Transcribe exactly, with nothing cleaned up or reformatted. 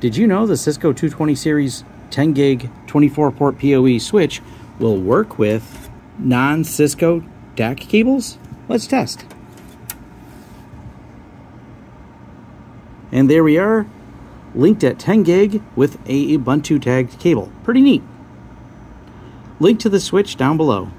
Did you know the Cisco two twenty series ten gig twenty-four port P O E switch will work with non-Cisco D A C cables? Let's test. And there we are, linked at ten gig with a Ubuntu tagged cable. Pretty neat. Link to the switch down below.